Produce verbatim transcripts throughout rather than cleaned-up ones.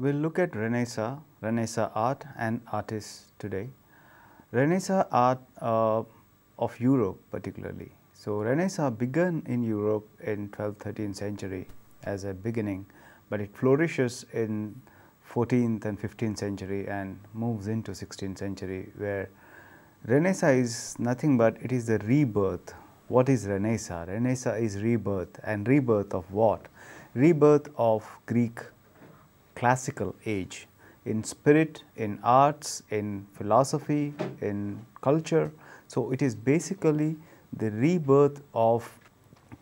We'll look at Renaissance, Renaissance art and artists today. Renaissance art uh, of Europe particularly. So Renaissance began in Europe in twelfth, thirteenth century as a beginning, but it flourishes in fourteenth and fifteenth century and moves into sixteenth century, where Renaissance is nothing but it is the rebirth. What is Renaissance? Renaissance is rebirth, and rebirth of what? Rebirth of Greek classical age in spirit, in arts, in philosophy, in culture. So it is basically the rebirth of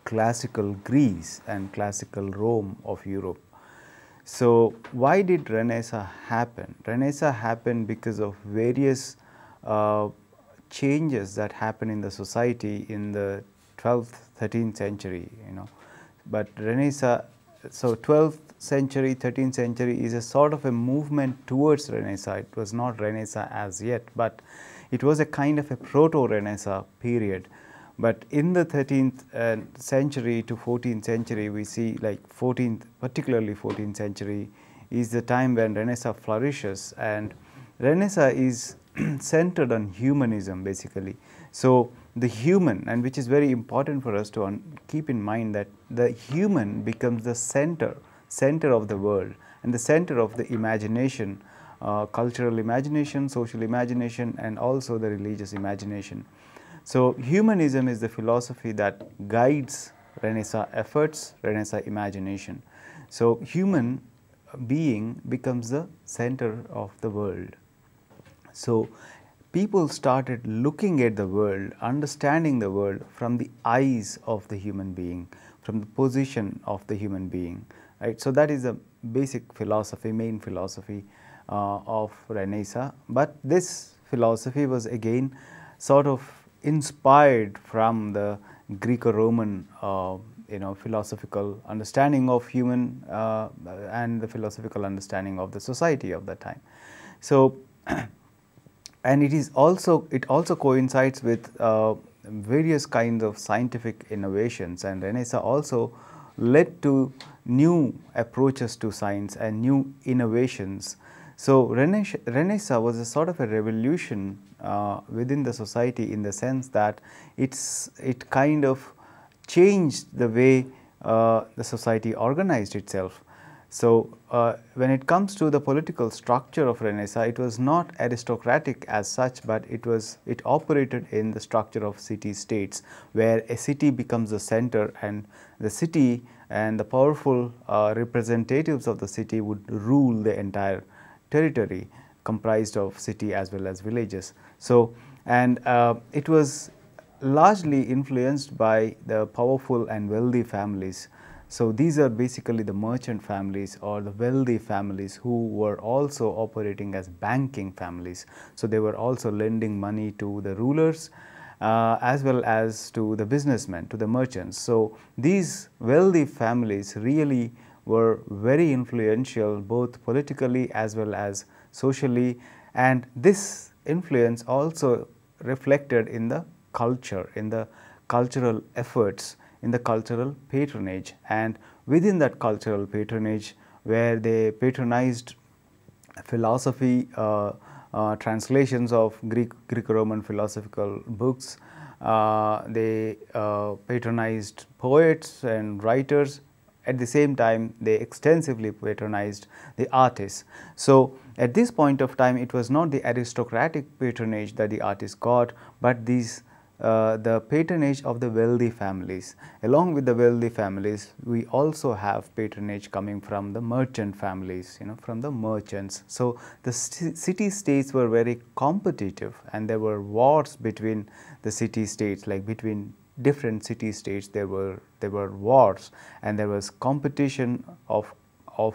classical Greece and classical Rome of Europe. So why did Renaissance happen? Renaissance happened because of various Uh, changes that happen in the society in the twelfth, thirteenth century, you know. But Renaissance, so twelfth century, thirteenth century is a sort of a movement towards Renaissance. It was not Renaissance as yet, but it was a kind of a proto-Renaissance period. But in the thirteenth uh, century to fourteenth century, we see like fourteenth, particularly fourteenth century is the time when Renaissance flourishes, and Renaissance is centered on humanism basically. So the human, and which is very important for us to un keep in mind, that the human becomes the center, center of the world and the center of the imagination, uh, cultural imagination, social imagination, and also the religious imagination. So humanism is the philosophy that guides Renaissance efforts, Renaissance imagination. So human being becomes the center of the world. So people started looking at the world, understanding the world from the eyes of the human being, from the position of the human being, right? So that is the basic philosophy, main philosophy uh, of Renaissance. But this philosophy was again sort of inspired from the Greco-Roman uh, you know, philosophical understanding of human uh, and the philosophical understanding of the society of that time. So and it is also, it also coincides with uh, various kinds of scientific innovations, and Renaissance also led to new approaches to science and new innovations. So Renaissance, Renaissance was a sort of a revolution uh, within the society, in the sense that it's, it kind of changed the way uh, the society organized itself. So uh, when it comes to the political structure of Renaissance, it was not aristocratic as such, but it was, it operated in the structure of city-states, where a city becomes the center, and the city and the powerful uh, representatives of the city would rule the entire territory comprised of city as well as villages. So, and uh, it was largely influenced by the powerful and wealthy families. So these are basically the merchant families or the wealthy families, who were also operating as banking families. So they were also lending money to the rulers uh, as well as to the businessmen, to the merchants. So these wealthy families really were very influential, both politically as well as socially, and this influence also reflected in the culture, in the cultural efforts, in the cultural patronage, and within that cultural patronage, where they patronized philosophy, uh, uh, translations of Greek, Greco-Roman philosophical books, uh, they uh, patronized poets and writers. At the same time, they extensively patronized the artists. So at this point of time, it was not the aristocratic patronage that the artists got, but these Uh, the patronage of the wealthy families. Along with the wealthy families, we also have patronage coming from the merchant families, you know, from the merchants. So the city-states were very competitive, and there were wars between the city-states, like between different city-states there were there were wars, and there was competition of, of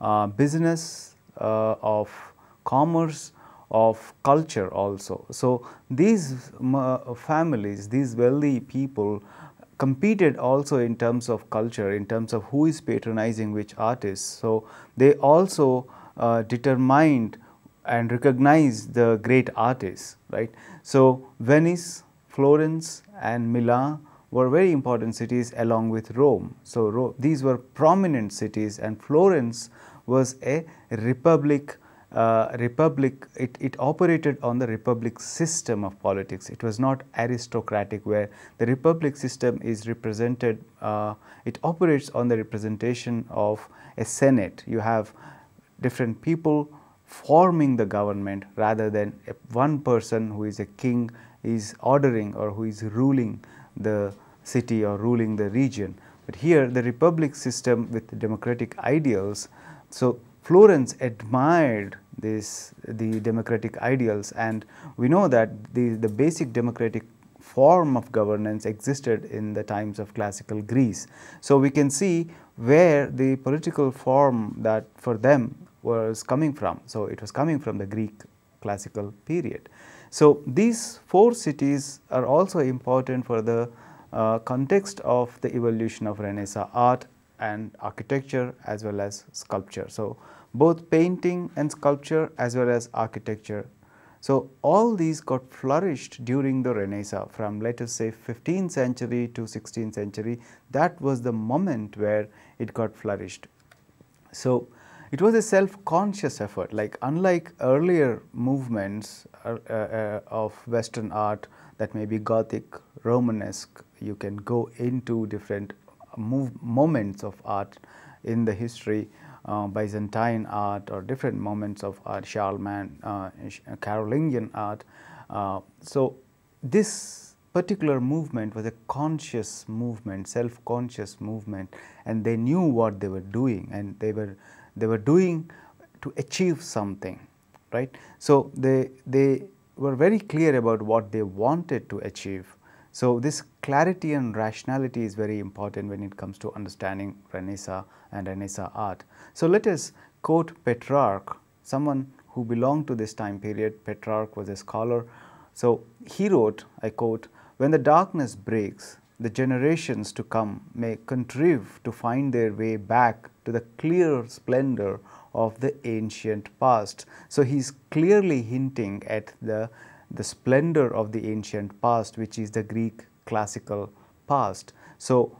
uh, business, uh, of commerce, of culture also. So these uh, families, these wealthy people competed also in terms of culture, in terms of who is patronizing which artists. So they also uh, determined and recognized the great artists, right? So Venice, Florence and Milan were very important cities, along with Rome. So Ro- these were prominent cities, and Florence was a republic. Uh, republic it, it operated on the republic system of politics. It was not aristocratic, where the republic system is represented, uh, it operates on the representation of a senate. You have different people forming the government rather than a, one person who is a king is ordering or who is ruling the city or ruling the region. But here the republic system with democratic ideals. So Florence admired this, the democratic ideals, and we know that the, the basic democratic form of governance existed in the times of classical Greece. So we can see where the political form that for them was coming from. So it was coming from the Greek classical period. So these four cities are also important for the uh, context of the evolution of Renaissance art and architecture as well as sculpture. So both painting and sculpture as well as architecture. So all these got flourished during the Renaissance from, let us say, fifteenth century to sixteenth century. That was the moment where it got flourished. So it was a self-conscious effort, like unlike earlier movements uh, uh, of Western art, that may be Gothic, Romanesque. You can go into different Move moments of art in the history, uh, Byzantine art or different moments of art, Charlemagne, uh, Carolingian art. Uh, so this particular movement was a conscious movement, self-conscious movement, and they knew what they were doing, and they were they were doing to achieve something, right? So they they were very clear about what they wanted to achieve. So this clarity and rationality is very important when it comes to understanding Renaissance and Renaissance art. So let us quote Petrarch, someone who belonged to this time period. Petrarch was a scholar. So he wrote, I quote, "When the darkness breaks, the generations to come may contrive to find their way back to the clear splendor of the ancient past." So he is clearly hinting at the the splendor of the ancient past, which is the Greek classical past. So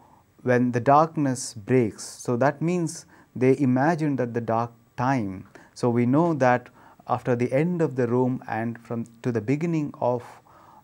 when the darkness breaks, so that means they imagined that the dark time. So we know that after the end of the Rome and from to the beginning of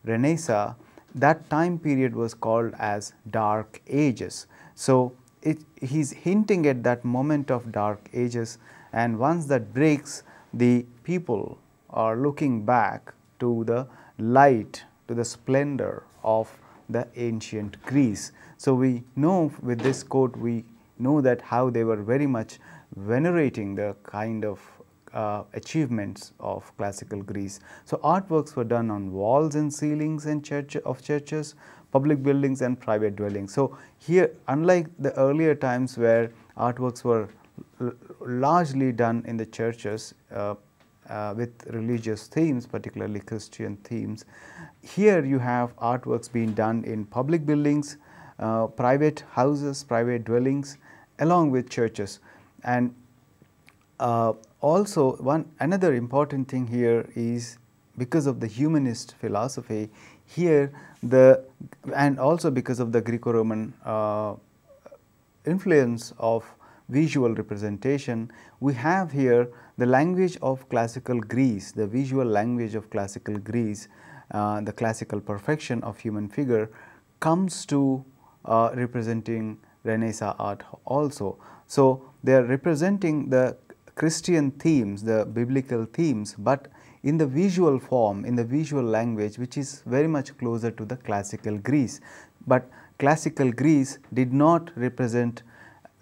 Renaissance, that time period was called as Dark Ages. So it, he's hinting at that moment of Dark Ages, and once that breaks, the people are looking back to the light, to the splendor of the ancient Greece. So we know with this quote, we know that how they were very much venerating the kind of uh, achievements of classical Greece. So artworks were done on walls and ceilings and church of churches, public buildings and private dwellings. So here, unlike the earlier times where artworks were largely done in the churches, uh, Uh, with religious themes, particularly Christian themes. Here you have artworks being done in public buildings, uh, private houses, private dwellings, along with churches. And uh, also one another important thing here is because of the humanist philosophy here, the and also because of the Greco-Roman uh, influence of visual representation, we have here the language of classical Greece, the visual language of classical Greece, uh, the classical perfection of human figure comes to uh, representing Renaissance art also. So they are representing the Christian themes, the biblical themes, but in the visual form, in the visual language, which is very much closer to the classical Greece. But classical Greece did not represent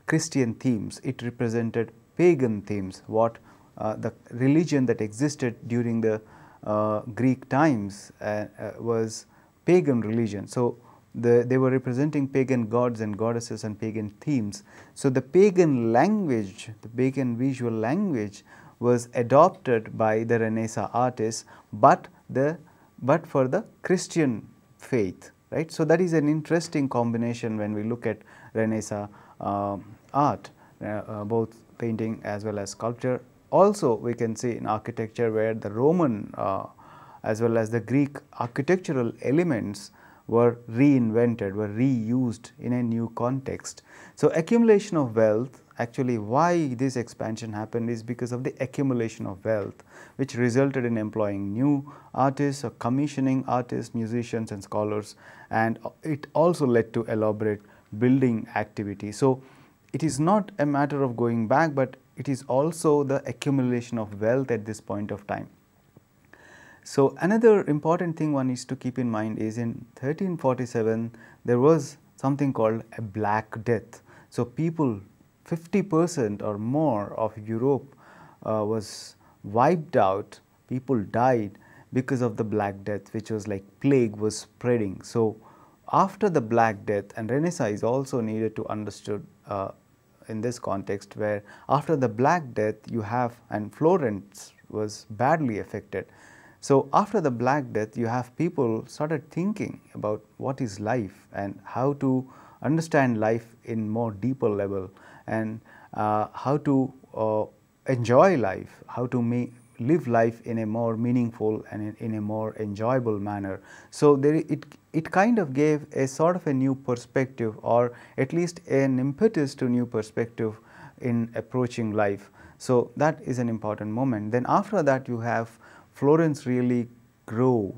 Christian themes, it represented pagan themes, what uh, the religion that existed during the uh, Greek times uh, uh, was pagan religion. So the, they were representing pagan gods and goddesses and pagan themes. So the pagan language, the pagan visual language was adopted by the Renaissance artists, but, the, but for the Christian faith, right? So that is an interesting combination when we look at Renaissance Uh, art, uh, uh, both painting as well as sculpture. Also we can see in architecture where the Roman uh, as well as the Greek architectural elements were reinvented, were reused in a new context. So accumulation of wealth Actually, why this expansion happened is because of the accumulation of wealth, which resulted in employing new artists or commissioning artists, musicians and scholars, and it also led to elaborate building activity. So it is not a matter of going back, but it is also the accumulation of wealth at this point of time. So another important thing one needs to keep in mind is in thirteen forty-seven, there was something called a Black Death. So people, fifty percent or more of Europe uh, was wiped out, people died because of the Black Death, which was like plague was spreading. So after the Black Death, and Renaissance is also needed to understood uh, in this context, where after the Black Death you have, and Florence was badly affected. So after the Black Death you have people started thinking about what is life and how to understand life in more deeper level, and uh, how to uh, enjoy life, how to make, live life in a more meaningful and in, in a more enjoyable manner. So there it, it kind of gave a sort of a new perspective, or at least an impetus to new perspective in approaching life. So that is an important moment. Then after that you have Florence really grow,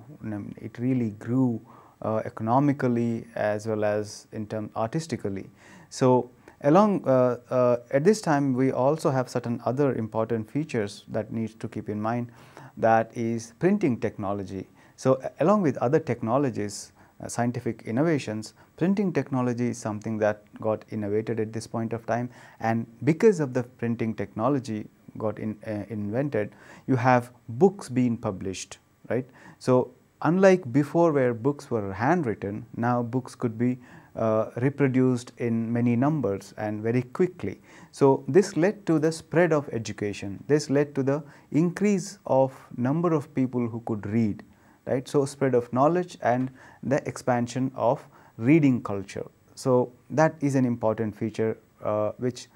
it really grew uh, economically as well as in terms artistically. So Along uh, uh, at this time we also have certain other important features that needs to keep in mind, that is printing technology. So along with other technologies, uh, scientific innovations, printing technology is something that got innovated at this point of time, and because of the printing technology got in, uh, invented, you have books being published, right? So unlike before where books were handwritten, now books could be Uh, reproduced in many numbers and very quickly. So this led to the spread of education, this led to the increase of number of people who could read, right? So spread of knowledge and the expansion of reading culture. So that is an important feature uh, which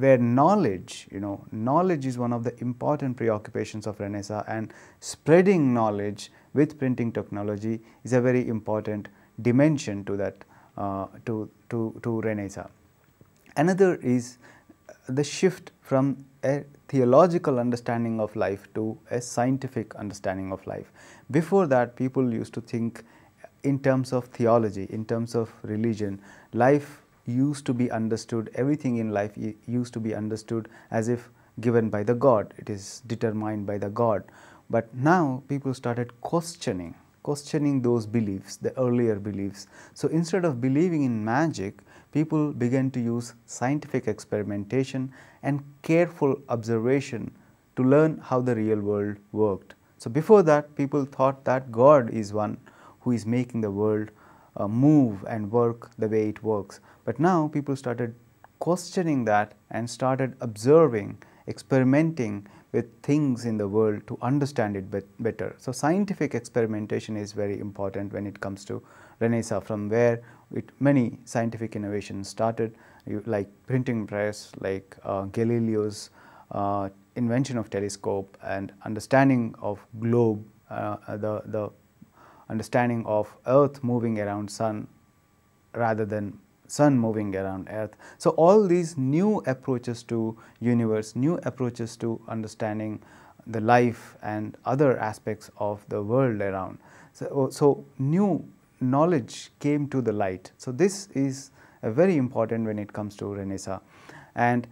where knowledge, you know, knowledge is one of the important preoccupations of Renaissance, and spreading knowledge with printing technology is a very important dimension to that. Uh, to, to, to Renaissance. Another is the shift from a theological understanding of life to a scientific understanding of life. Before that, people used to think in terms of theology, in terms of religion. Life used to be understood, everything in life used to be understood as if given by the God, it is determined by the God. But now people started questioning. questioning those beliefs, the earlier beliefs. So instead of believing in magic, people began to use scientific experimentation and careful observation to learn how the real world worked. So before that, people thought that God is one who is making the world uh, move and work the way it works. But now people started questioning that and started observing, experimenting with things in the world to understand it bet better. So scientific experimentation is very important when it comes to Renaissance, from where it, many scientific innovations started, you, like printing press, like uh, Galileo's uh, invention of telescope, and understanding of globe, uh, the, the understanding of Earth moving around Sun rather than Sun moving around Earth. So all these new approaches to universe, new approaches to understanding the life and other aspects of the world around. So, so new knowledge came to the light. So this is a very important when it comes to Renaissance. And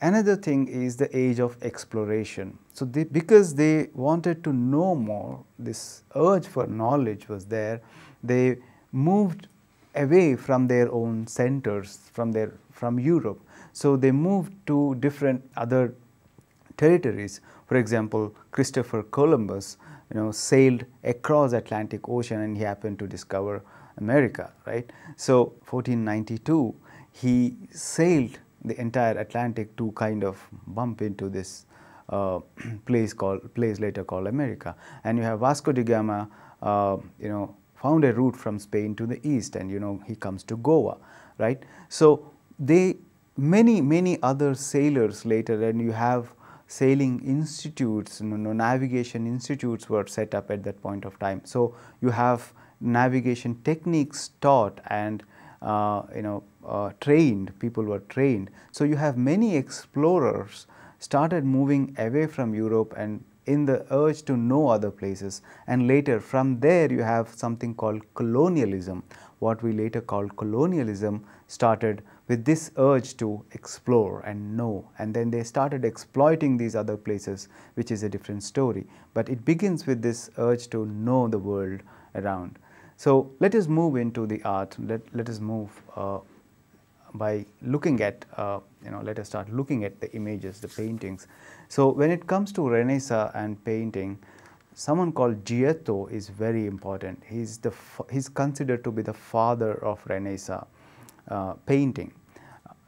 another thing is the age of exploration. So they, because they wanted to know more, this urge for knowledge was there, they moved away from their own centers, from their from Europe. So they moved to different other territories. For example, Christopher Columbus, you know, sailed across Atlantic Ocean and he happened to discover America, right? So fourteen ninety-two, he sailed the entire Atlantic to kind of bump into this uh, place called place later called America. And you have Vasco da Gama, uh, you know, found a route from Spain to the east, and you know he comes to Goa, right? So they, many many other sailors later, and you have sailing institutes, you know, navigation institutes were set up at that point of time. So you have navigation techniques taught, and uh, you know uh, trained, people were trained. So you have many explorers started moving away from Europe and in the urge to know other places, and later from there you have something called colonialism. What we later called colonialism started with this urge to explore and know, and then they started exploiting these other places, which is a different story. But it begins with this urge to know the world around. So let us move into the art. Let, let us move uh, by looking at, uh, you know, let us start looking at the images, the paintings. So when it comes to Renaissance and painting, someone called Giotto is very important. He's, the, he's considered to be the father of Renaissance uh, painting,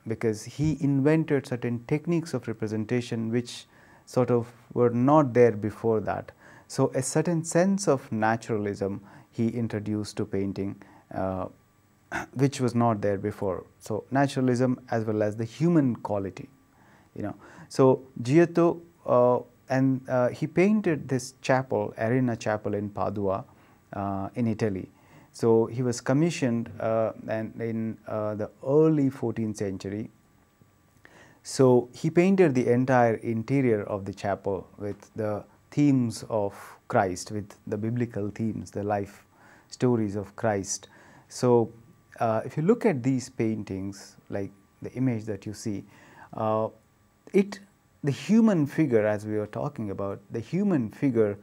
because he invented certain techniques of representation which sort of were not there before that. So a certain sense of naturalism he introduced to painting, uh, which was not there before. So naturalism as well as the human quality, you know. So Giotto, uh, and uh, he painted this chapel, Arena Chapel in Padua, uh, in Italy. So he was commissioned uh, and in uh, the early fourteenth century. So he painted the entire interior of the chapel with the themes of Christ, with the biblical themes, the life stories of Christ. So uh, if you look at these paintings, like the image that you see, uh, it, the human figure, as we were talking about, the human figure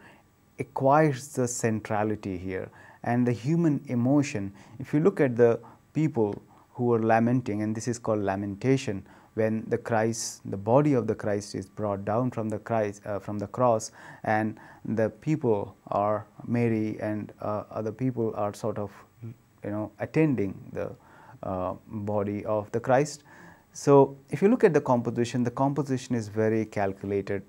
acquires the centrality here, and the human emotion. If you look at the people who are lamenting, and this is called lamentation, when the Christ, the body of the Christ is brought down from the Christ, uh, from the cross, and the people are, Mary and uh, other people are sort of, you know, attending the uh, body of the Christ. So if you look at the composition, the composition is very calculated,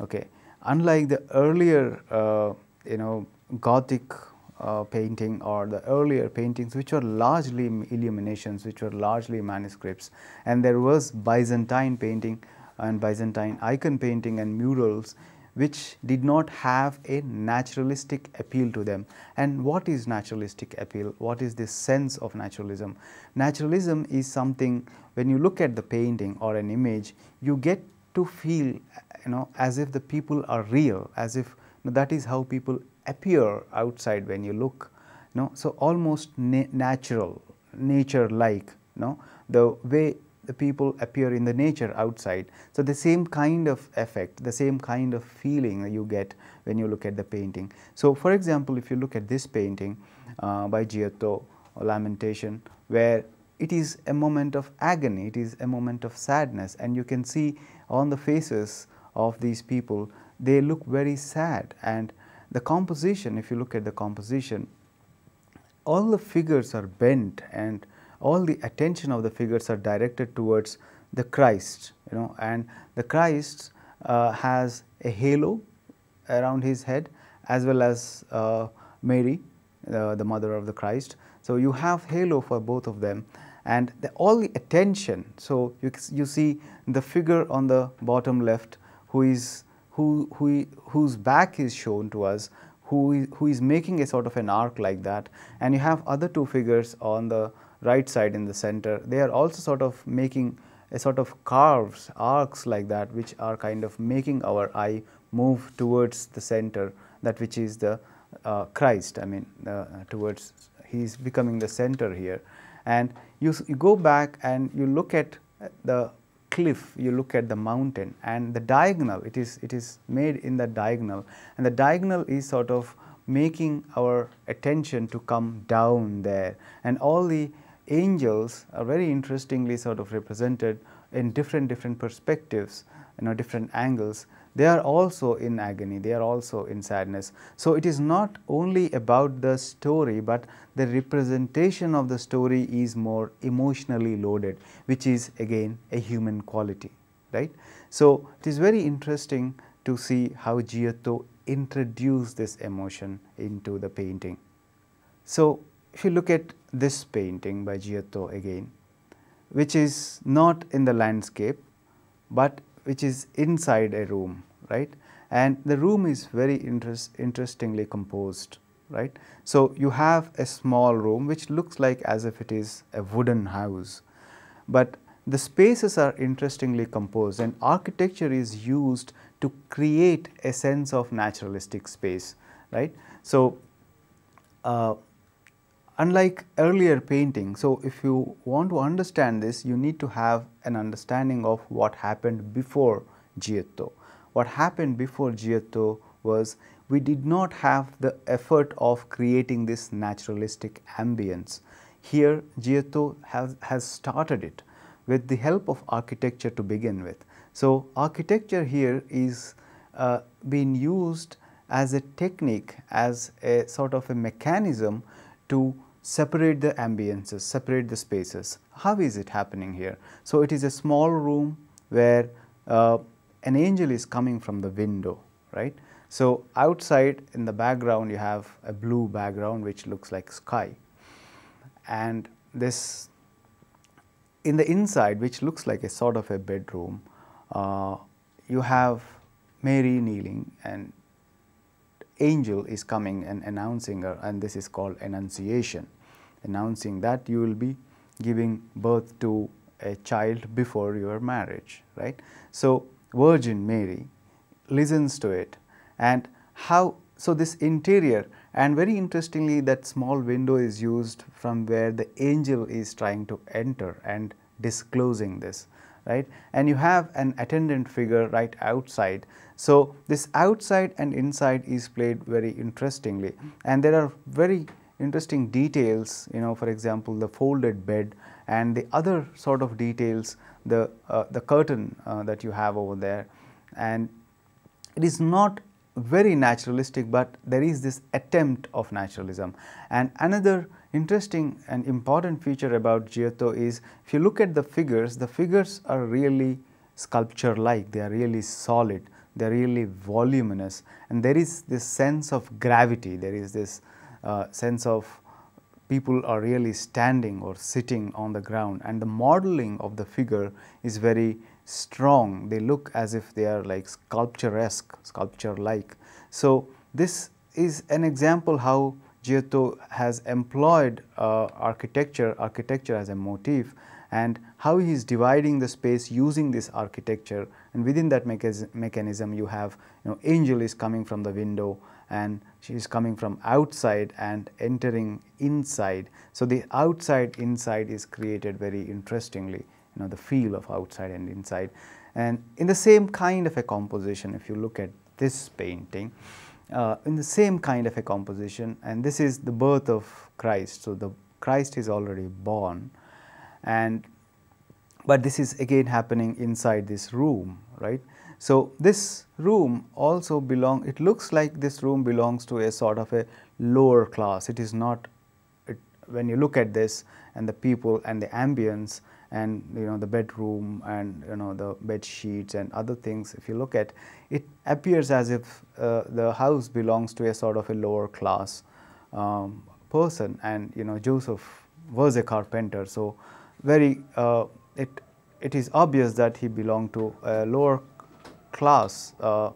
okay. Unlike the earlier, uh, you know, Gothic uh, painting or the earlier paintings, which were largely illuminations, which were largely manuscripts, and there was Byzantine painting and Byzantine icon painting and murals, which did not have a naturalistic appeal to them. And what is naturalistic appeal? What is this sense of naturalism? Naturalism is something, when you look at the painting or an image, you get to feel, you know, as if the people are real, as if, you know, that is how people appear outside when you look, you know. So almost na natural, nature-like, you know, the way the people appear in the nature outside. So the same kind of effect, the same kind of feeling that you get when you look at the painting. So for example, if you look at this painting uh, by Giotto, Lamentation, where it is a moment of agony, it is a moment of sadness, and you can see on the faces of these people, they look very sad. And the composition, if you look at the composition, all the figures are bent and all the attention of the figures are directed towards the Christ, you know, and the Christ uh, has a halo around his head, as well as uh, Mary, uh, the mother of the Christ. So you have halo for both of them, and the, all the attention. So you, you see the figure on the bottom left, who is who who whose back is shown to us, who who is making a sort of an arc like that, and you have other two figures on the right side in the center. They are also sort of making a sort of curves, arcs like that, which are kind of making our eye move towards the center, that which is the uh, Christ, I mean, uh, towards, he is becoming the center here. And you, you go back and you look at the cliff, you look at the mountain, and the diagonal, it is, it is made in the diagonal, and the diagonal is sort of making our attention to come down there. And all the angels are very interestingly sort of represented in different different perspectives, you know, different angles. They are also in agony, they are also in sadness. So it is not only about the story, but the representation of the story is more emotionally loaded, which is again a human quality, right? So it is very interesting to see how Giotto introduce this emotion into the painting. So if you look at this painting by Giotto again, which is not in the landscape, but which is inside a room, right? And the room is very interest, interestingly composed, right? So you have a small room which looks like as if it is a wooden house, but the spaces are interestingly composed, and architecture is used to create a sense of naturalistic space, right? So, uh, unlike earlier painting, so if you want to understand this, you need to have an understanding of what happened before Giotto. What happened before Giotto was we did not have the effort of creating this naturalistic ambience. Here, Giotto has, has started it with the help of architecture to begin with. So, architecture here is uh, being used as a technique, as a sort of a mechanism to separate the ambiences, separate the spaces. How is it happening here? So, it is a small room where uh, an angel is coming from the window, right? So, outside in the background you have a blue background which looks like sky, and this in the inside, which looks like a sort of a bedroom, uh, you have Mary kneeling and angel is coming and announcing her, and this is called annunciation, announcing that you will be giving birth to a child before your marriage, right? So, Virgin Mary listens to it, and how, so this interior, and very interestingly that small window is used from where the angel is trying to enter and disclosing this, right? And you have an attendant figure right outside. So, this outside and inside is played very interestingly, and there are very interesting details, you know, for example, the folded bed and the other sort of details, the, uh, the curtain uh, that you have over there, and it is not very naturalistic, but there is this attempt of naturalism. And another interesting and important feature about Giotto is, if you look at the figures, the figures are really sculpture-like, they are really solid, they are really voluminous, and there is this sense of gravity, there is this uh, sense of people are really standing or sitting on the ground, and the modeling of the figure is very strong. They look as if they are like sculpturesque, sculpture-like. So, this is an example how Giotto has employed uh, architecture, architecture as a motif, and how he is dividing the space using this architecture, and within that mecha mechanism you have, you know, angel is coming from the window and she is coming from outside and entering inside. So, the outside inside is created very interestingly. You know, the feel of outside and inside, and in the same kind of a composition, if you look at this painting, uh, in the same kind of a composition, and this is the birth of Christ. So, the Christ is already born, and but this is again happening inside this room, right? So, this room also belong, it looks like this room belongs to a sort of a lower class. It is not, it, when you look at this and the people and the ambience, and you know the bedroom and you know the bed sheets and other things, if you look at it, appears as if uh, the house belongs to a sort of a lower class um, person. And you know Joseph was a carpenter, so very uh, it it is obvious that he belonged to a lower class uh,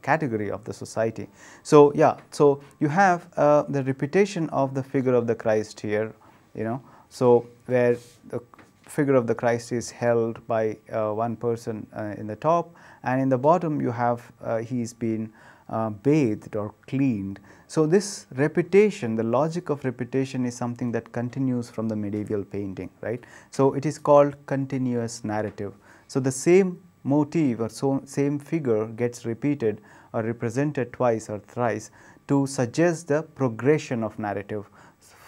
category of the society. So yeah, so you have uh, the reputation of the figure of the Christ here, you know so where the figure of the Christ is held by uh, one person uh, in the top, and in the bottom you have uh, he's been uh, bathed or cleaned. So, this reputation, the logic of reputation is something that continues from the medieval painting, right? So, it is called continuous narrative. So, the same motif or so same figure gets repeated or represented twice or thrice to suggest the progression of narrative.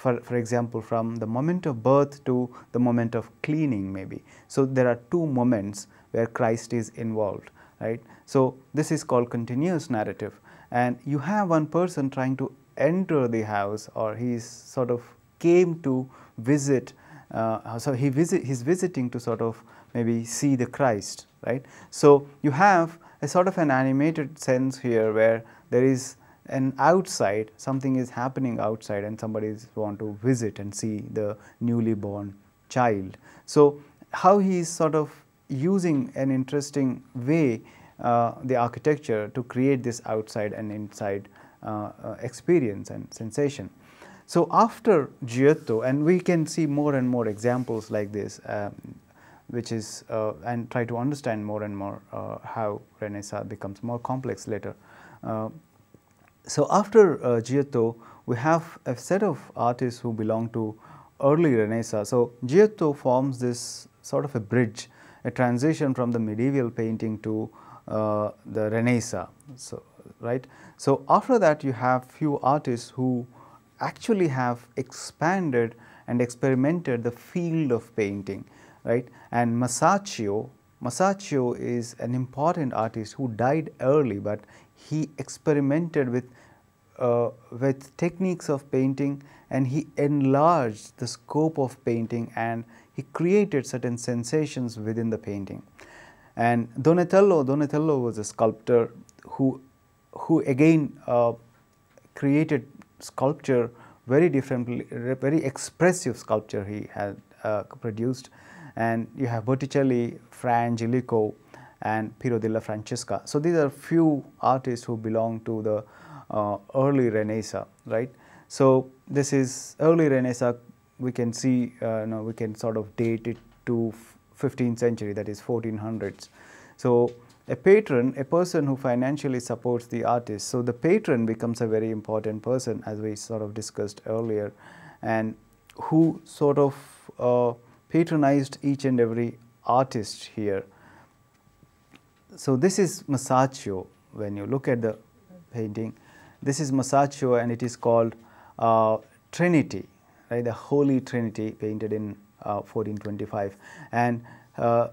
For, for example, from the moment of birth to the moment of cleaning maybe. So, there are two moments where Christ is involved, right? So, this is called continuous narrative, and you have one person trying to enter the house, or he sort of came to visit, uh, so he visit, he's visiting to sort of maybe see the Christ, right? So, you have a sort of an animated sense here where there is and outside, something is happening outside, and somebody is want to visit and see the newly born child. So, how he is sort of using an interesting way uh, the architecture to create this outside and inside uh, uh, experience and sensation. So, after Giotto, and we can see more and more examples like this, um, which is uh, and try to understand more and more uh, how Renaissance becomes more complex later. Uh, so after uh, Giotto, we have a set of artists who belong to early Renaissance. So Giotto forms this sort of a bridge, a transition from the medieval painting to uh, the Renaissance. So right. So after that, you have few artists who actually have expanded and experimented the field of painting, right? And Masaccio, Masaccio is an important artist who died early, but he experimented with uh, with techniques of painting, and he enlarged the scope of painting, and he created certain sensations within the painting. And Donatello, Donatello was a sculptor who who again uh, created sculpture very differently, very expressive sculpture he had uh, produced. And you have Botticelli, Fra Angelico, and Piero della Francesca. So these are few artists who belong to the uh, early Renaissance, right? So this is early Renaissance. We can see, uh, you know, we can sort of date it to fifteenth century, that is fourteen hundreds. So a patron, a person who financially supports the artist. So the patron becomes a very important person, as we sort of discussed earlier, and who sort of uh, patronized each and every artist here. So this is Masaccio. When you look at the painting, this is Masaccio, and it is called uh, Trinity, right? The Holy Trinity, painted in uh, fourteen twenty-five, and uh,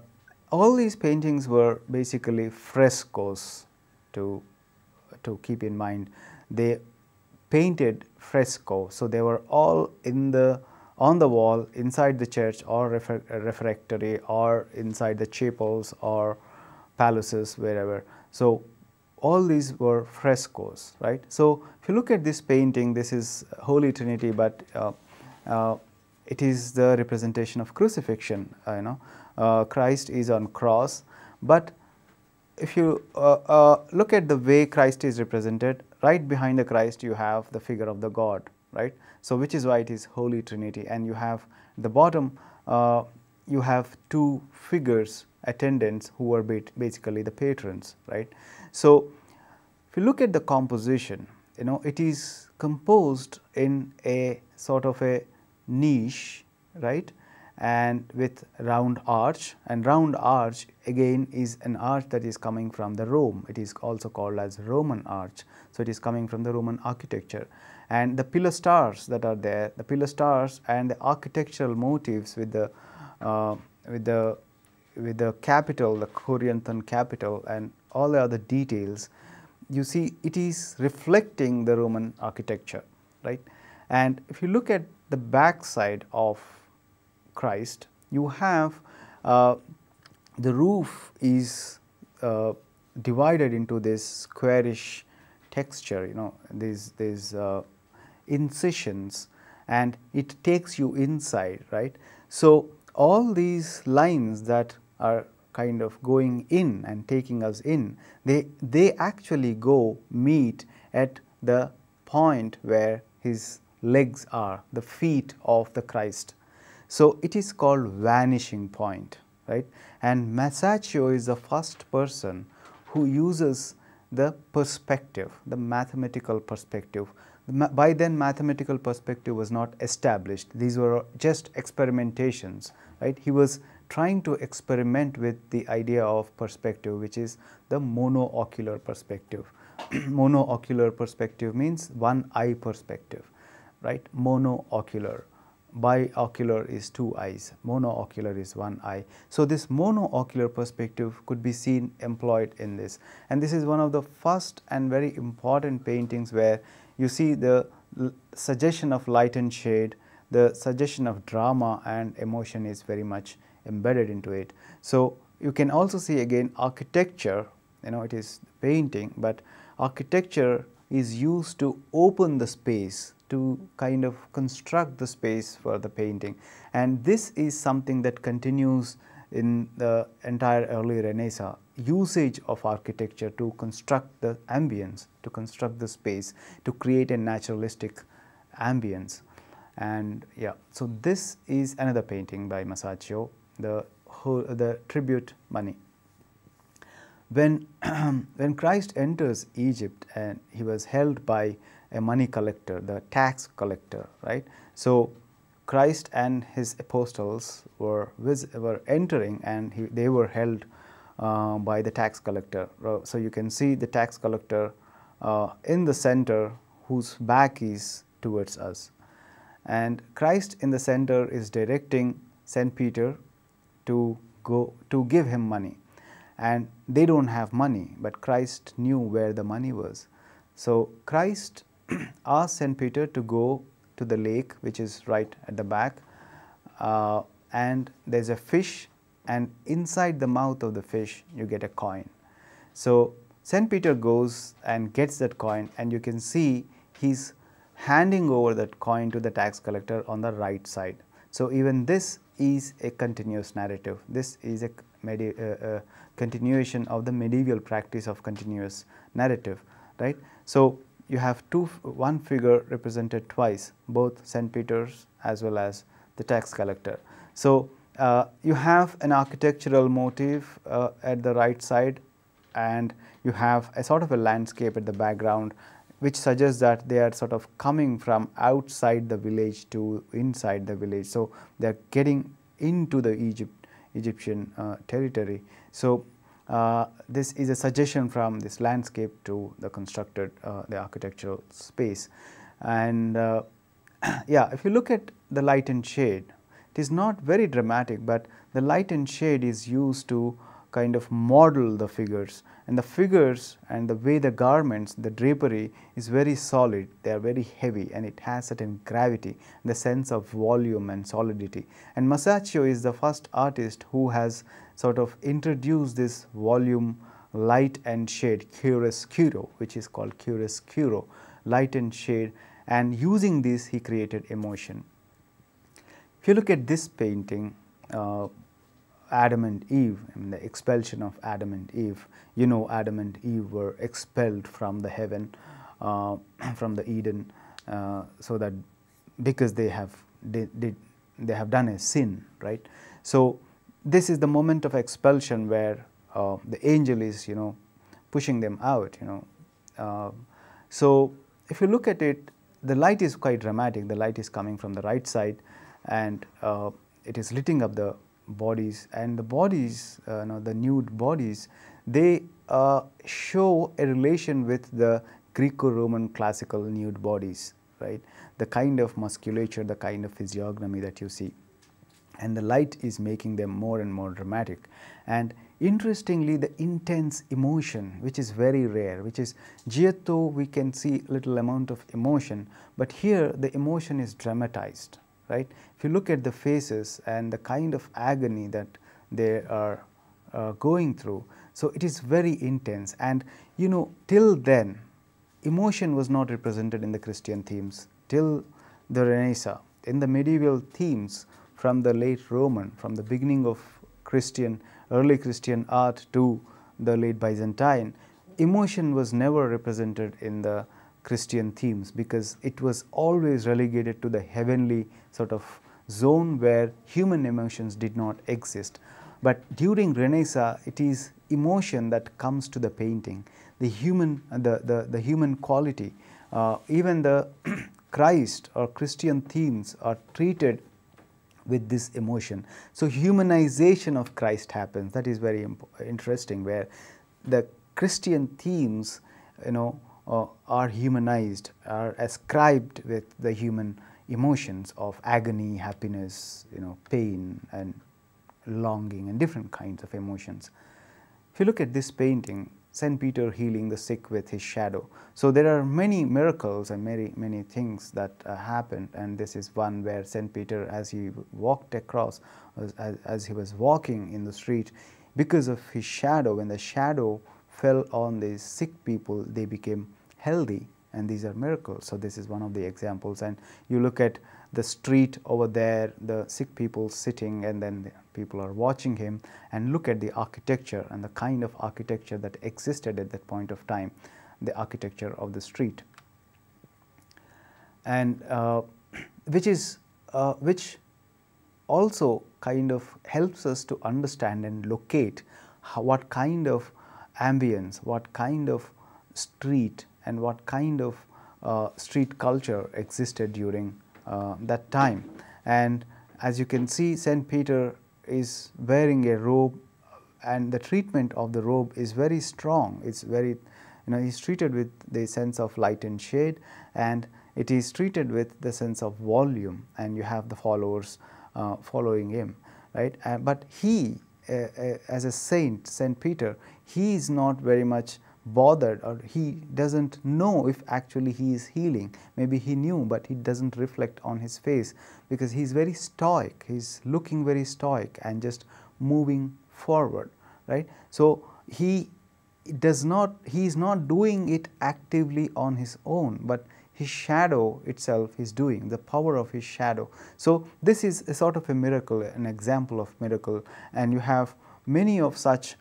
all these paintings were basically frescoes, to, to keep in mind. They painted fresco, so they were all in the, on the wall, inside the church or refer, refectory, or inside the chapels or palaces, wherever. So all these were frescoes, right? So if you look at this painting, this is Holy Trinity, but uh, uh, it is the representation of crucifixion, you know. Uh, Christ is on cross, but if you uh, uh, look at the way Christ is represented, right behind the Christ you have the figure of the God, right? So which is why it is Holy Trinity. And you have the bottom, uh, you have two figures, attendants, who are basically the patrons, right? So if you look at the composition, you know, it is composed in a sort of a niche, right? And with round arch, and round arch again is an arch that is coming from the Rome. It is also called as Roman arch. So it is coming from the Roman architecture, and the pillar stars that are there, the pillar stars and the architectural motifs with the uh, with the with the capital, the Corinthian capital, and all the other details. You see, it is reflecting the Roman architecture, right? And if you look at the back side of Christ, you have uh, the roof is uh, divided into this squarish texture, you know, these these uh, incisions, and it takes you inside, right? So all these lines that are kind of going in and taking us in, they they actually go meet at the point where his legs are, the feet of the Christ. So it is called vanishing point, right? And Masaccio is the first person who uses the perspective, the mathematical perspective. By then, mathematical perspective was not established. These were just experimentations, right? He was trying to experiment with the idea of perspective, which is the monoocular perspective. Monoocular perspective means one eye perspective, right? Monoocular. Biocular is two eyes, monoocular is one eye. So this monoocular perspective could be seen employed in this. And this is one of the first and very important paintings where you see the suggestion of light and shade, the suggestion of drama and emotion is very much embedded into it. So you can also see again architecture, you know, it is painting, but architecture is used to open the space, to kind of construct the space for the painting. And this is something that continues in the entire early Renaissance, usage of architecture to construct the ambience, to construct the space, to create a naturalistic ambience. And yeah, so this is another painting by Masaccio, the whole, the tribute money. When, when Christ enters Egypt, and he was held by a money collector, the tax collector, right? So Christ and his apostles were, were entering, and he, they were held uh, by the tax collector. So you can see the tax collector uh, in the center, whose back is towards us. And Christ in the center is directing Saint Peter to go to give him money. And they don't have money, but Christ knew where the money was. So Christ asked Saint Peter to go to the lake, which is right at the back, uh, and there's a fish, and inside the mouth of the fish you get a coin. So Saint Peter goes and gets that coin, and you can see he's handing over that coin to the tax collector on the right side. So even this is a continuous narrative. This is a medi uh, uh, continuation of the medieval practice of continuous narrative, right? So you have two, one figure represented twice, both Saint Peter's as well as the tax collector. So uh, you have an architectural motif uh, at the right side, and you have a sort of a landscape at the background, which suggests that they are sort of coming from outside the village to inside the village. So they are getting into the Egypt, Egyptian uh, territory. So uh, this is a suggestion from this landscape to the constructed, uh, the architectural space. And uh, yeah, if you look at the light and shade, it is not very dramatic, but the light and shade is used to kind of model the figures, and the figures and the way the garments, the drapery is very solid, they are very heavy, and it has certain gravity, the sense of volume and solidity. And Masaccio is the first artist who has sort of introduced this volume, light and shade, chiaroscuro, which is called chiaroscuro, light and shade, and using this he created emotion. If you look at this painting, uh, Adam and Eve, and the expulsion of Adam and Eve. You know, Adam and Eve were expelled from the heaven, uh, from the Eden, uh, so that because they have they, they, they have done a sin, right? So this is the moment of expulsion where uh, the angel is, you know, pushing them out. You know, uh, so if you look at it, the light is quite dramatic. The light is coming from the right side, and uh, it is lighting up the bodies, and the bodies, uh, no, the nude bodies, they uh, show a relation with the Greco-Roman classical nude bodies, right? The kind of musculature, the kind of physiognomy that you see, and the light is making them more and more dramatic. And interestingly, the intense emotion, which is very rare, which is Giotto, we can see little amount of emotion, but here the emotion is dramatized. Right? If you look at the faces and the kind of agony that they are uh, going through, so it is very intense. And you know, till then, emotion was not represented in the Christian themes, till the Renaissance. In the medieval themes, from the late Roman, from the beginning of Christian, early Christian art to the late Byzantine, emotion was never represented in the Christian themes, because it was always relegated to the heavenly sort of zone where human emotions did not exist. But during Renaissance, it is emotion that comes to the painting, the human, the, the, the human quality. Uh, even the Christ or Christian themes are treated with this emotion. So humanization of Christ happens. That is very interesting, where the Christian themes, you know, Uh, are humanized, are ascribed with the human emotions of agony, happiness, you know, pain and longing and different kinds of emotions. If you look at this painting, Saint Peter healing the sick with his shadow. So there are many miracles and many, many things that uh, happened, and this is one where Saint Peter, as he walked across, as, as he was walking in the street, because of his shadow, when the shadow fell on these sick people, they became healthy, and these are miracles. So this is one of the examples. And you look at the street over there, the sick people sitting, and then the people are watching him, and look at the architecture and the kind of architecture that existed at that point of time, the architecture of the street. And uh, which is, uh, which also kind of helps us to understand and locate how, what kind of ambience, what kind of street and what kind of uh, street culture existed during uh, that time. And as you can see, Saint Peter is wearing a robe, and the treatment of the robe is very strong. It's very, you know, he's treated with the sense of light and shade, and it is treated with the sense of volume, and you have the followers uh, following him, right? Uh, but he, uh, uh, as a saint, Saint Peter, he is not very much bothered, or he doesn't know if actually he is healing. Maybe he knew, but he doesn't reflect on his face, because he's very stoic, he's looking very stoic and just moving forward, right? So he does not, he is not doing it actively on his own, but his shadow itself is doing, the power of his shadow. So this is a sort of a miracle, an example of miracle, and you have many of such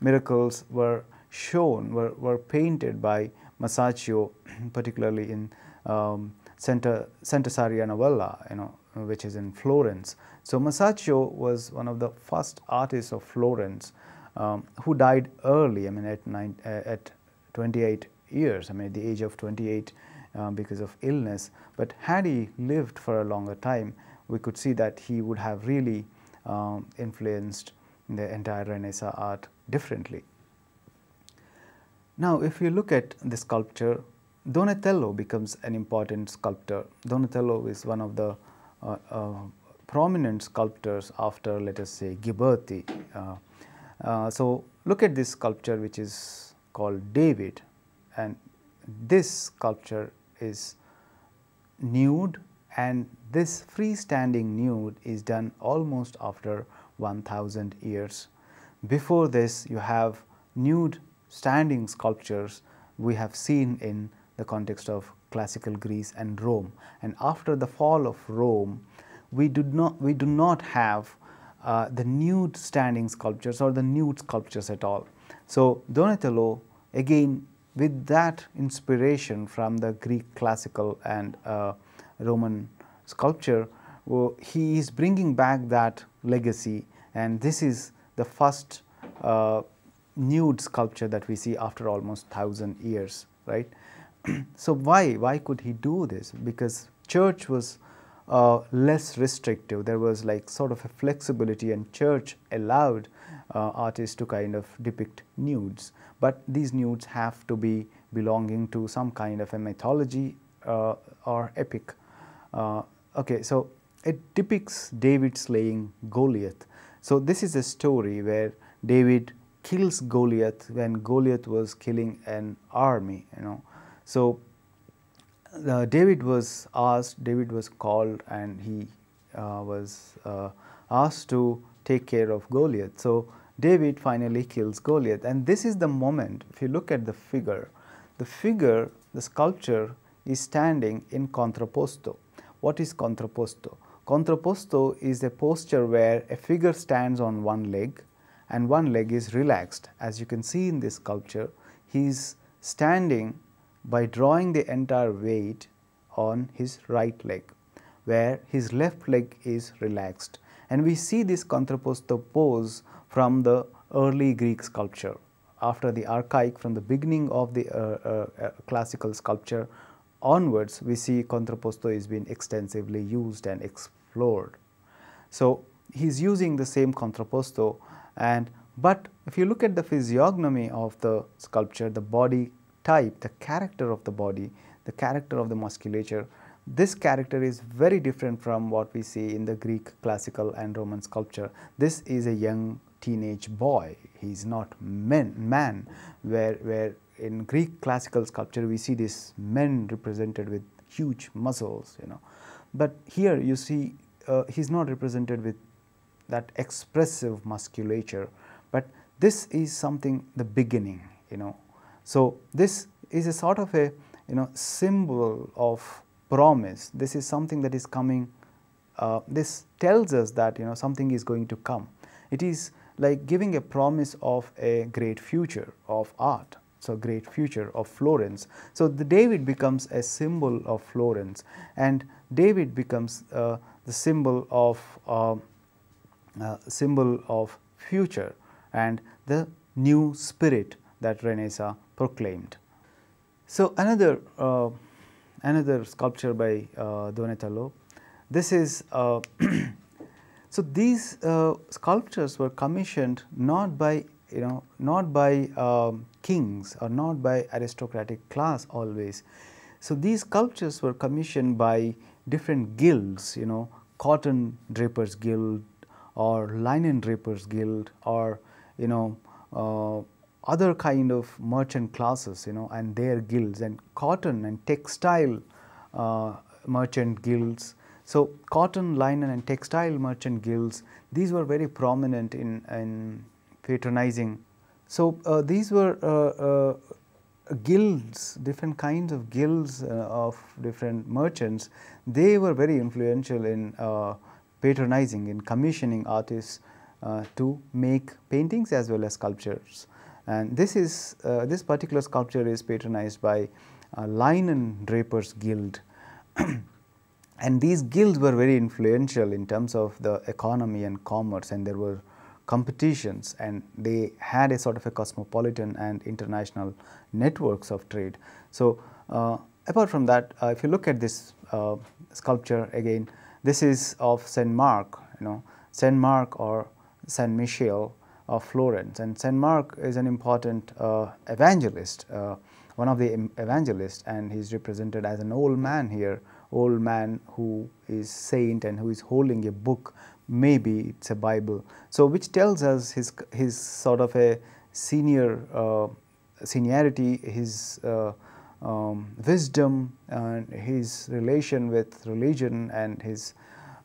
miracles were shown, were, were painted by Masaccio, particularly in um, Santa, Santa Maria Novella, you know, which is in Florence. So Masaccio was one of the first artists of Florence, um, who died early, I mean at, nine, uh, at twenty-eight years, I mean at the age of twenty-eight, um, because of illness. But had he lived for a longer time, we could see that he would have really um, influenced the entire Renaissance art differently. Now, if you look at the sculpture, Donatello becomes an important sculptor. Donatello is one of the uh, uh, prominent sculptors after, let us say, Ghiberti. Uh, uh, so, look at this sculpture, which is called David, and this sculpture is nude, and this freestanding nude is done almost after one thousand years. Before this, you have nude standing sculptures we have seen in the context of classical Greece and Rome. And after the fall of Rome, we did not we do not have uh, the nude standing sculptures or the nude sculptures at all. So Donatello, again with that inspiration from the Greek classical and uh, Roman sculpture, well, he is bringing back that legacy, and this is the first uh, nude sculpture that we see after almost thousand years, right? So why why could he do this? Because church was uh, less restrictive. There was like sort of a flexibility, and church allowed uh, artists to kind of depict nudes, but these nudes have to be belonging to some kind of a mythology uh, or epic. Uh, okay, so it depicts David slaying Goliath. So this is a story where David kills Goliath when Goliath was killing an army, you know. So uh, David was asked, David was called, and he uh, was uh, asked to take care of Goliath. So David finally kills Goliath, and this is the moment. If you look at the figure, the figure, the sculpture is standing in contrapposto. What is contrapposto? Contrapposto is a posture where a figure stands on one leg, and one leg is relaxed. As you can see in this sculpture, he is standing by drawing the entire weight on his right leg, where his left leg is relaxed. And we see this contrapposto pose from the early Greek sculpture, after the archaic, from the beginning of the uh, uh, classical sculpture onwards, we see contrapposto is being extensively used and explored. So he's using the same contrapposto. And but if you look at the physiognomy of the sculpture, the body type, the character of the body, the character of the musculature, this character is very different from what we see in the Greek classical and Roman sculpture. This is a young teenage boy. He's not men, man, where, where in Greek classical sculpture we see these men represented with huge muscles, you know. But here you see uh, he's not represented with that expressive musculature, but this is something, the beginning, you know. So this is a sort of a, you know, symbol of promise. This is something that is coming. Uh, this tells us that, you know, something is going to come. It is like giving a promise of a great future of art, so great future of Florence. So the David becomes a symbol of Florence, and David becomes uh, the symbol of uh, uh, symbol of future and the new spirit that Renaissance proclaimed. So another uh, another sculpture by uh, Donatello. This is uh, so these uh, sculptures were commissioned not by you know not by uh, kings or not by aristocratic class always. So these sculptures were commissioned by different guilds, you know, cotton drapers guild or linen drapers guild or you know uh, other kind of merchant classes, you know, and their guilds, and cotton and textile uh, merchant guilds. So cotton, linen and textile merchant guilds, these were very prominent in, in patronizing. So uh, these were uh, uh, guilds, different kinds of guilds uh, of different merchants. They were very influential in uh, patronizing, in commissioning artists uh, to make paintings as well as sculptures. And this is uh, this particular sculpture is patronized by uh, Linen Drapers Guild, and these guilds were very influential in terms of the economy and commerce, and there were competitions, and they had a sort of a cosmopolitan and international networks of trade. So uh, apart from that, uh, if you look at this uh, sculpture again, this is of Saint Mark, you know, Saint Mark or San Michele of Florence, and Saint Mark is an important uh, evangelist, uh, one of the evangelists, and he is represented as an old man here, old man who is saint and who is holding a book, maybe it's a Bible, so which tells us his his sort of a senior uh, seniority, his uh, um, wisdom, and his relation with religion and his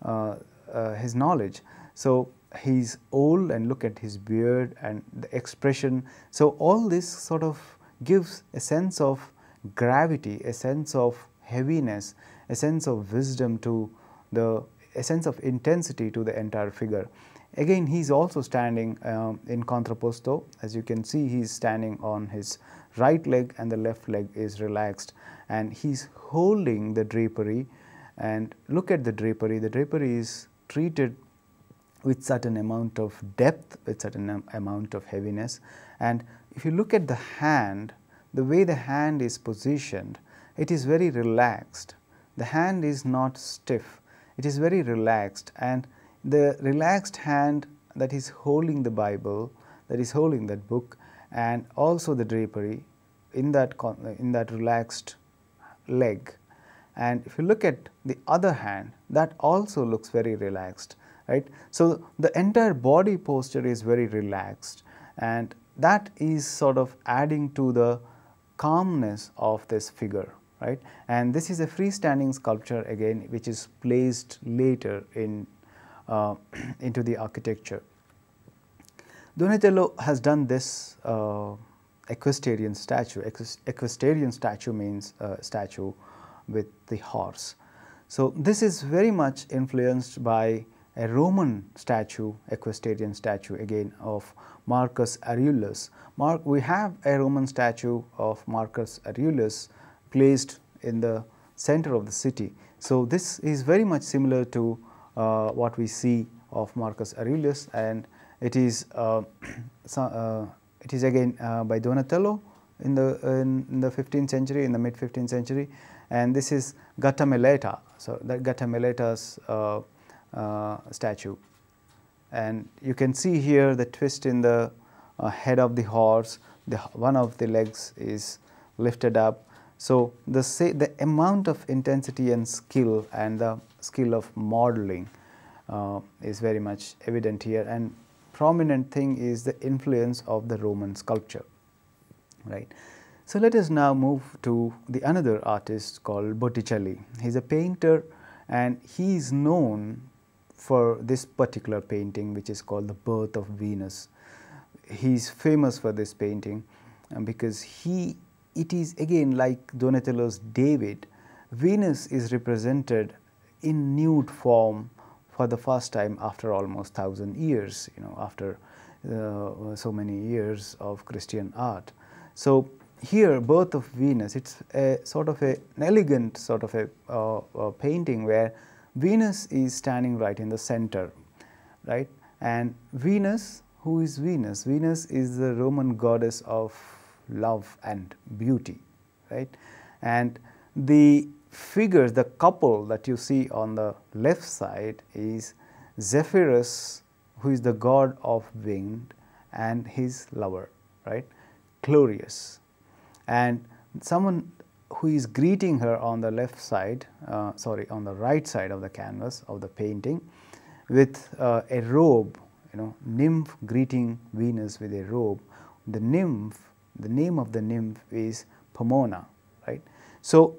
uh, uh, his knowledge. So he's old, and look at his beard and the expression. So all this sort of gives a sense of gravity, a sense of heaviness, a sense of wisdom to the, a sense of intensity to the entire figure. Again, he's also standing um, in contrapposto. As you can see, he's standing on his right leg and the left leg is relaxed, and he's holding the drapery, and look at the drapery. The drapery is treated with certain amount of depth, with certain amount of heaviness. And if you look at the hand, the way the hand is positioned, it is very relaxed. The hand is not stiff, it is very relaxed, and the relaxed hand that is holding the Bible, that is holding that book, and also the drapery in that, in that relaxed leg. And if you look at the other hand, that also looks very relaxed. Right? So the entire body posture is very relaxed, and that is sort of adding to the calmness of this figure, right? And this is a freestanding sculpture again, which is placed later in uh, into the architecture. Donatello has done this uh, equestrian statue. Equestrian statue means uh, statue with the horse. So this is very much influenced by a Roman statue, equestrian statue again, of Marcus Aurelius. Mark, we have a Roman statue of Marcus Aurelius placed in the center of the city. So this is very much similar to uh, what we see of Marcus Aurelius, and it is uh, uh, it is again uh, by Donatello in the in, in the fifteenth century, in the mid fifteenth century, and this is Gattamelata. So that Gattamela's uh, Uh, statue, and you can see here the twist in the uh, head of the horse. The one of the legs is lifted up. So the say the amount of intensity and skill and the skill of modeling uh, is very much evident here, and prominent thing is the influence of the Roman sculpture, right? So let us now move to the another artist called Botticelli. He's a painter, and he is known for this particular painting, which is called The Birth of Venus. He is famous for this painting because he, it is again like Donatello's David. Venus is represented in nude form for the first time after almost thousand years, you know, after uh, so many years of Christian art. So here, Birth of Venus, it's a sort of a, an elegant sort of a, uh, a painting where Venus is standing right in the center, right? And Venus, who is Venus? Venus is the Roman goddess of love and beauty, right? And the figures, the couple that you see on the left side is Zephyrus, who is the god of wind, and his lover, right, Chloreus. And someone who is greeting her on the left side, uh, sorry, on the right side of the canvas of the painting with uh, a robe, you know, nymph greeting Venus with a robe. The nymph, the name of the nymph is Pomona, right? So,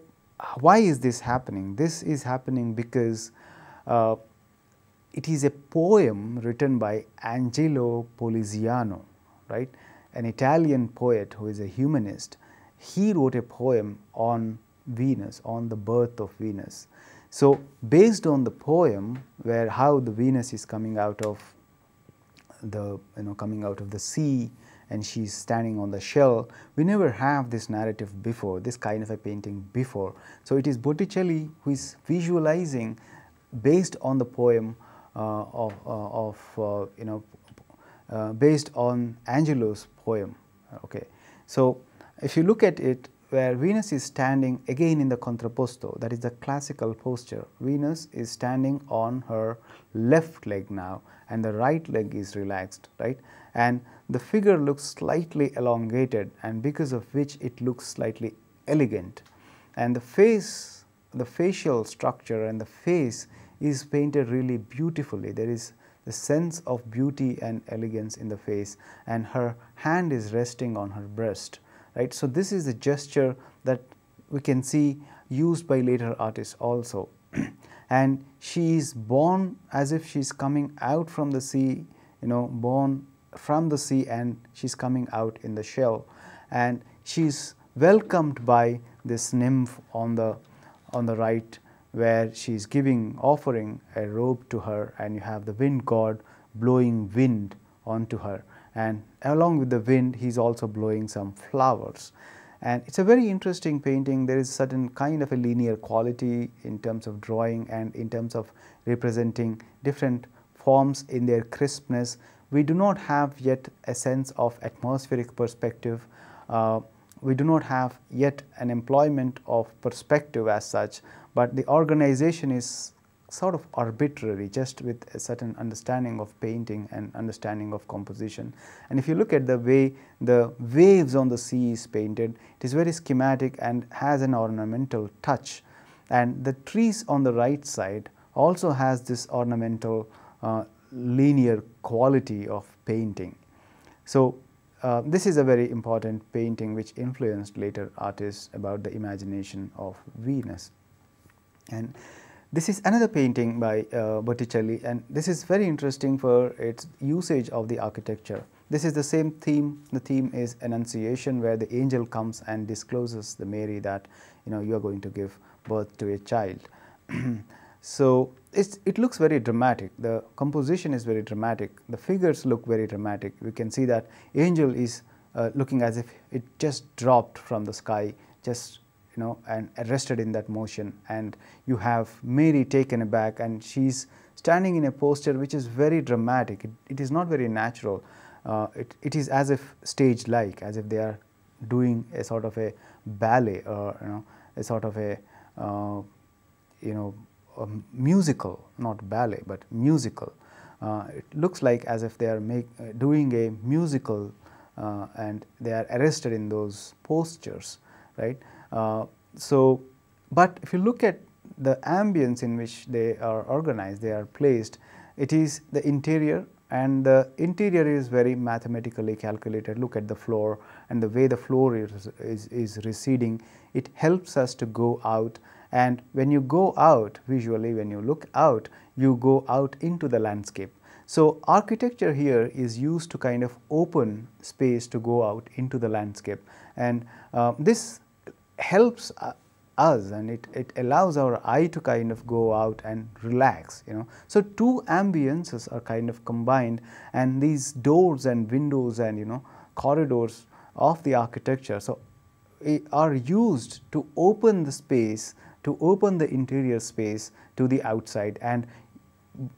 why is this happening? This is happening because uh, it is a poem written by Angelo Poliziano, right? An Italian poet who is a humanist. He wrote a poem on Venus, on the birth of Venus. So, based on the poem, where how the Venus is coming out of the, you know, coming out of the sea, and she's standing on the shell. We never have this narrative before, this kind of a painting before. So it is Botticelli who is visualizing based on the poem uh, of, uh, of uh, you know, uh, based on Angelo's poem, okay. So if you look at it, where Venus is standing again in the contrapposto, that is the classical posture. Venus is standing on her left leg now, and the right leg is relaxed, right? And the figure looks slightly elongated, and because of which it looks slightly elegant. And the face, the facial structure and the face is painted really beautifully. There is the sense of beauty and elegance in the face, and her hand is resting on her breast, right? So this is a gesture that we can see used by later artists also. And she is born as if she is coming out from the sea, you know, born from the sea, and she's coming out in the shell, and she's welcomed by this nymph on the on the right, where she's giving offering a robe to her, and you have the wind god blowing wind onto her, and along with the wind he's also blowing some flowers. And it's a very interesting painting. There is certain kind of a linear quality in terms of drawing and in terms of representing different forms in their crispness. We do not have yet a sense of atmospheric perspective. Uh, we do not have yet an employment of perspective as such, but the organization is sort of arbitrary, just with a certain understanding of painting and understanding of composition. And if you look at the way the waves on the sea is painted, it is very schematic and has an ornamental touch. And the trees on the right side also has this ornamental uh, linear quality of painting. So, uh, this is a very important painting which influenced later artists about the imagination of Venus. And this is another painting by uh, Botticelli, and this is very interesting for its usage of the architecture. This is the same theme. The theme is Annunciation, where the angel comes and discloses the Mary that, you know, you are going to give birth to a child. So, it's, it looks very dramatic. The composition is very dramatic. The figures look very dramatic. We can see that angel is uh, looking as if it just dropped from the sky, just, you know, and arrested in that motion. And you have Mary taken aback, and she's standing in a posture which is very dramatic. It, it is not very natural. Uh, it, it is as if stage-like, as if they are doing a sort of a ballet, or, you know, a sort of a, uh, you know, a musical, not ballet, but musical. Uh, it looks like as if they are make, uh, doing a musical, uh, and they are arrested in those postures, right? Uh, so, but if you look at the ambience in which they are organized, they are placed, it is the interior, and the interior is very mathematically calculated. Look at the floor, and the way the floor is, is, is receding, it helps us to go out. And when you go out, visually, when you look out, you go out into the landscape. So, architecture here is used to kind of open space to go out into the landscape. And uh, this helps uh, us, and it, it allows our eye to kind of go out and relax, you know. So, two ambiences are kind of combined, and these doors and windows and, you know, corridors of the architecture, so, it are used to open the space, to open the interior space to the outside. And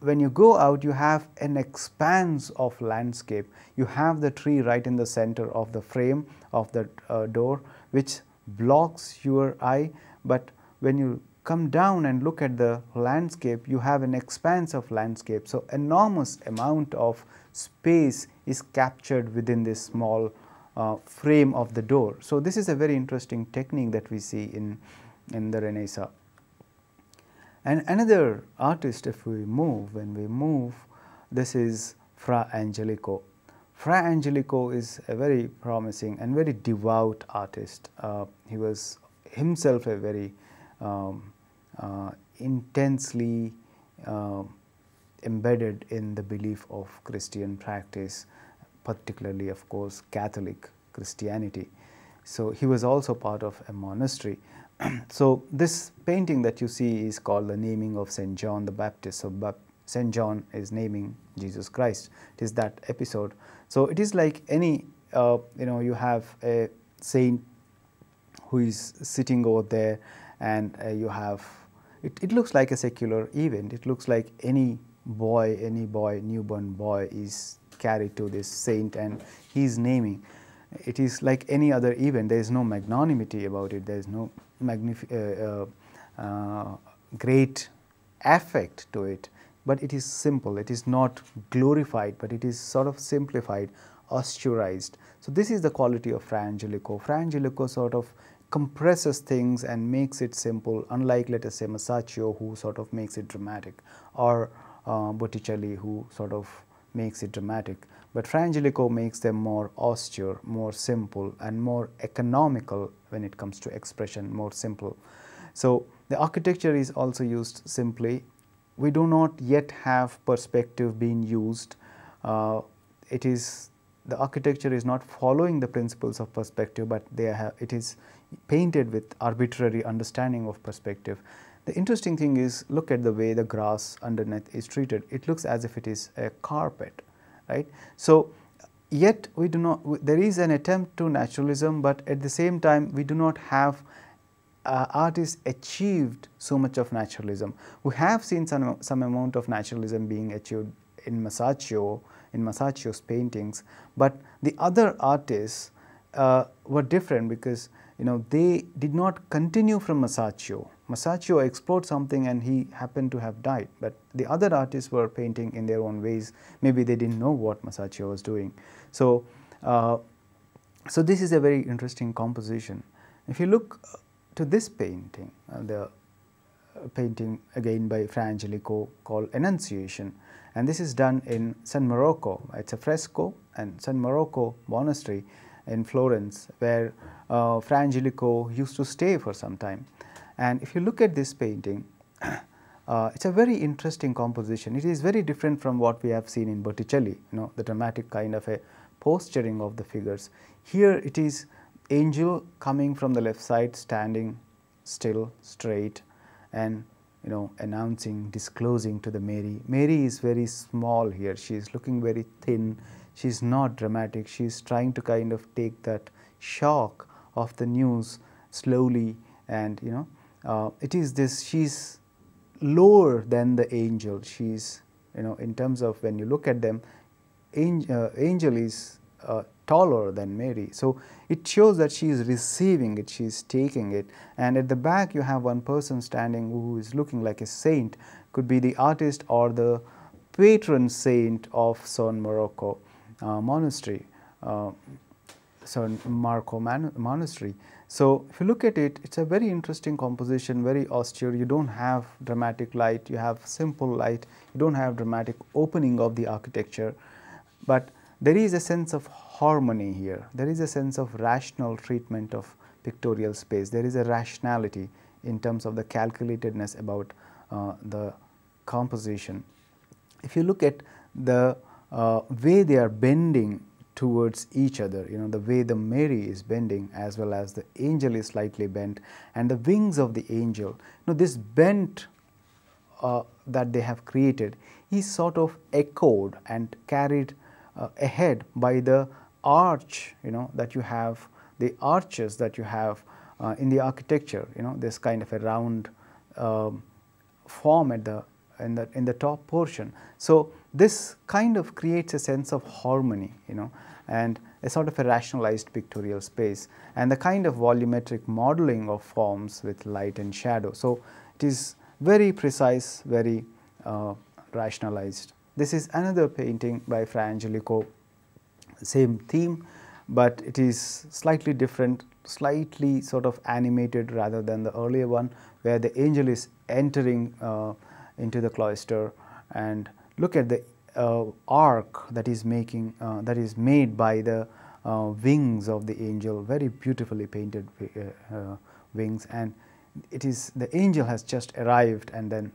when you go out, you have an expanse of landscape. You have the tree right in the center of the frame of the uh, door, which blocks your eye. But when you come down and look at the landscape, you have an expanse of landscape. So enormous amount of space is captured within this small uh, frame of the door. So this is a very interesting technique that we see in, in the Renaissance. And another artist, if we move, when we move, this is Fra Angelico. Fra Angelico is a very promising and very devout artist. Uh, he was himself a very um, uh, intensely uh, embedded in the belief of Christian practice, particularly, of course, Catholic Christianity. So he was also part of a monastery. So this painting that you see is called the Naming of Saint John the Baptist. So Saint John is naming Jesus Christ. It is that episode. So it is like any, uh, you know, you have a saint who is sitting over there, and uh, you have, it, it looks like a secular event. It looks like any boy, any boy, newborn boy is carried to this saint and he is naming. It is like any other event. There is no magnanimity about it. There is no magnifi uh, uh, uh, great affect to it, but it is simple. It is not glorified, but it is sort of simplified, austerized. So this is the quality of Fra Angelico. Fra Angelico sort of compresses things and makes it simple, unlike, let us say, Masaccio, who sort of makes it dramatic, or uh, Botticelli, who sort of makes it dramatic. But Fra Angelico makes them more austere, more simple, and more economical when it comes to expression, more simple. So the architecture is also used simply. We do not yet have perspective being used. Uh, it is, the architecture is not following the principles of perspective, but they have, it is painted with arbitrary understanding of perspective. The interesting thing is, look at the way the grass underneath is treated. It looks as if it is a carpet. Right? So, yet we do not, there is an attempt to naturalism, but at the same time we do not have uh, artists achieved so much of naturalism. We have seen some, some amount of naturalism being achieved in Masaccio, in Masaccio's paintings, but the other artists uh, were different, because you know they did not continue from Masaccio. Masaccio explored something and he happened to have died, but the other artists were painting in their own ways. Maybe they didn't know what Masaccio was doing. So, uh, so this is a very interesting composition. If you look to this painting, uh, the painting again by Fra Angelico called Annunciation, and this is done in San Marco. It's a fresco and San Marco monastery in Florence, where uh, Fra Angelico used to stay for some time. And if you look at this painting, uh, it's a very interesting composition. It is very different from what we have seen in Botticelli, you know, the dramatic kind of a posturing of the figures. Here it is angel coming from the left side, standing still, straight, and you know, announcing, disclosing to the Mary. Mary is very small here. She is looking very thin. She is not dramatic. She is trying to kind of take that shock of the news slowly, and you know, Uh, it is this, she's lower than the angel. She's, you know, in terms of when you look at them, angel, uh, angel is uh, taller than Mary. So it shows that she is receiving it, she's taking it. And at the back you have one person standing who is looking like a saint, could be the artist or the patron saint of San Marco uh, monastery, uh, San Marco Man monastery. So if you look at it, it's a very interesting composition, very austere. You don't have dramatic light, you have simple light, you don't have dramatic opening of the architecture, but there is a sense of harmony here. There is a sense of rational treatment of pictorial space. There is a rationality in terms of the calculatedness about uh, the composition. If you look at the uh, way they are bending towards each other, you know, the way the Mary is bending as well as the angel is slightly bent, and the wings of the angel. Now, this bent uh, that they have created is sort of echoed and carried uh, ahead by the arch, you know, that you have, the arches that you have uh, in the architecture, you know, this kind of a round um, form at the in the in the top portion. So this kind of creates a sense of harmony, you know, and a sort of a rationalized pictorial space, and the kind of volumetric modeling of forms with light and shadow. So it is very precise, very uh, rationalized. This is another painting by Fra Angelico, same theme, but it is slightly different, slightly sort of animated rather than the earlier one, where the angel is entering uh, into the cloister, and look at the uh, arc that is making uh, that is made by the uh, wings of the angel, very beautifully painted uh, uh, wings, and it is the angel has just arrived and then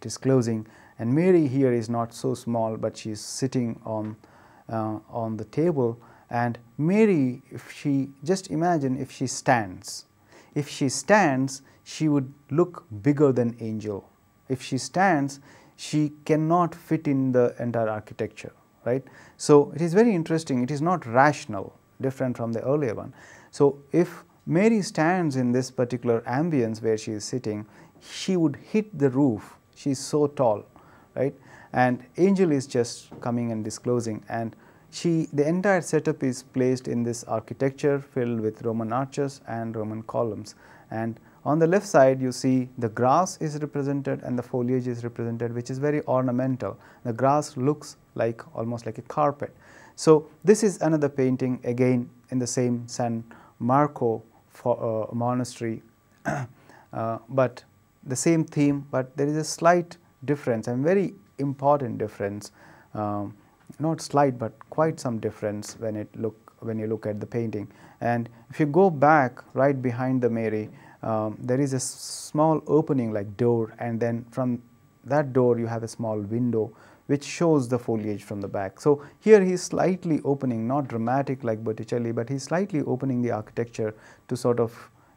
it is closing, and Mary here is not so small, but she is sitting on uh, on the table. And Mary, if she, just imagine if she stands, if she stands, she would look bigger than angel. If she stands, she cannot fit in the entire architecture, right? So it is very interesting. It is not rational, different from the earlier one. So if Mary stands in this particular ambience where she is sitting, she would hit the roof. She is so tall, right? And angel is just coming and disclosing, and She, the entire setup is placed in this architecture filled with Roman arches and Roman columns. And on the left side you see the grass is represented and the foliage is represented, which is very ornamental. The grass looks like almost like a carpet. So this is another painting again in the same San Marco for, uh, monastery, uh, but the same theme, but there is a slight difference, and very important difference. Um, Not slight, but quite some difference when it look when you look at the painting. And if you go back right behind the Mary, um, there is a small opening like door, and then from that door you have a small window which shows the foliage from the back. So here he is slightly opening, not dramatic like Botticelli, but he is slightly opening the architecture to sort of,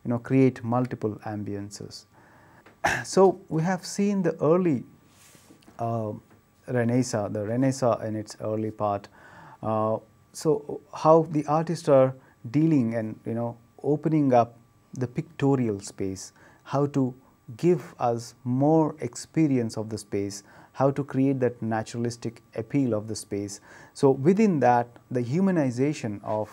you know, create multiple ambiences. So we have seen the early. Uh, Renaissance, the Renaissance in its early part. Uh, so how the artists are dealing and, you know, opening up the pictorial space, how to give us more experience of the space, how to create that naturalistic appeal of the space. So within that, the humanization of,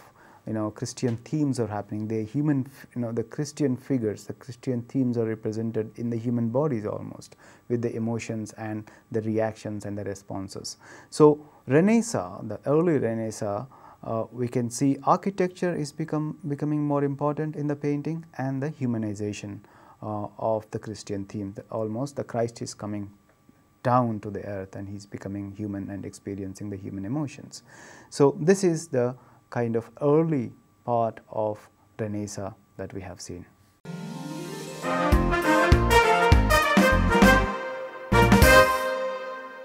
you know, Christian themes are happening. The human, you know, the Christian figures, the Christian themes are represented in the human bodies almost, with the emotions and the reactions and the responses. So Renaissance, the early Renaissance, uh, we can see architecture is become becoming more important in the painting, and the humanization uh, of the Christian theme. The, almost the Christ is coming down to the earth, and he's becoming human and experiencing the human emotions. So this is the kind of early part of Renaissance that we have seen.